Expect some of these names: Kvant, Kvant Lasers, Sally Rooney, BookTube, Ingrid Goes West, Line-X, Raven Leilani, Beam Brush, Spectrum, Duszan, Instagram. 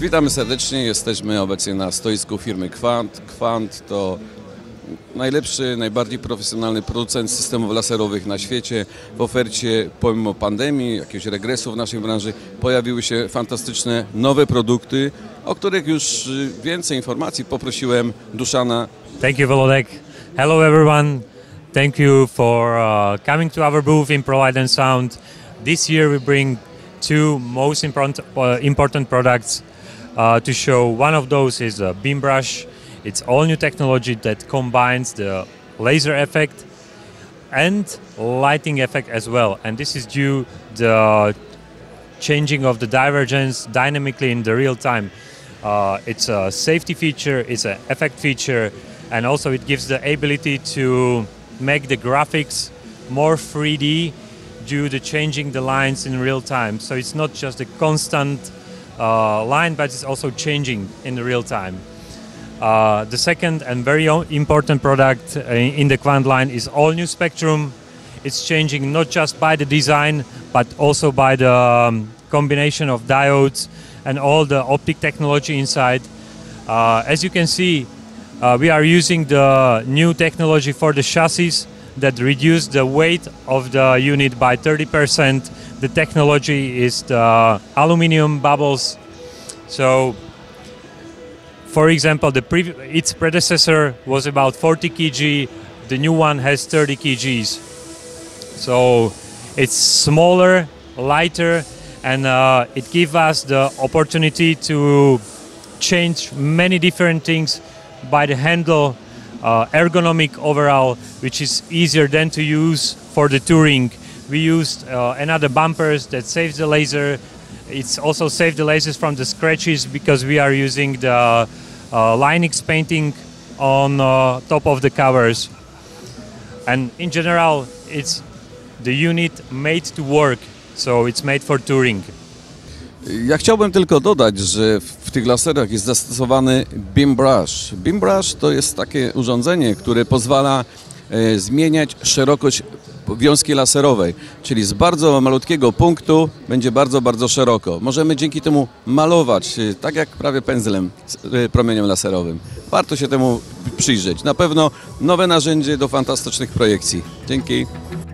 Witamy serdecznie, jesteśmy obecnie na stoisku firmy Kvant. Kvant to najlepszy, najbardziej profesjonalny producent systemów laserowych na świecie. W ofercie pomimo pandemii, jakiegoś regresu w naszej branży pojawiły się fantastyczne nowe produkty, o których już więcej informacji poprosiłem Duszana. Thank you, Volodek. Hello everyone. Thank you for coming to our booth in Provide & Sound. This year we bring two most important products to show. One of those is a Beam Brush. It's all new technology that combines the laser effect and lighting effect as well. And this is due to the changing of the divergence dynamically in the real time. It's a safety feature, it's an effect feature, and also it gives the ability to make the graphics more 3D due to changing the lines in real time. So it's not just a constant line, but it's also changing in the real time. The second and very important product in the Kvant line is all new Spectrum. It's changing not just by the design, but also by the combination of diodes and all the optic technology inside. As you can see, we are using the new technology for the chassis that reduce the weight of the unit by 30%. The technology is the aluminum bubbles. So, for example, its predecessor was about 40 kg, the new one has 30 kgs. So it's smaller, lighter, and it gives us the opportunity to change many different things by the handle, ergonomic overall, which is easier than to use for the touring. We used another bumpers that saves the laser. It's also saved the lasers from the scratches because we are using the Line-X painting on top of the covers. And in general, it's the unit made to work, so it's made for touring. Ja chciałbym tylko dodać, że w tych laserach jest zastosowany Beam Brush. Beam Brush to jest takie urządzenie, które pozwala zmieniać szerokość wiązki laserowej, czyli z bardzo malutkiego punktu będzie bardzo szeroko. Możemy dzięki temu malować, tak jak prawie pędzlem, promieniem laserowym. Warto się temu przyjrzeć. Na pewno nowe narzędzie do fantastycznych projekcji. Dzięki.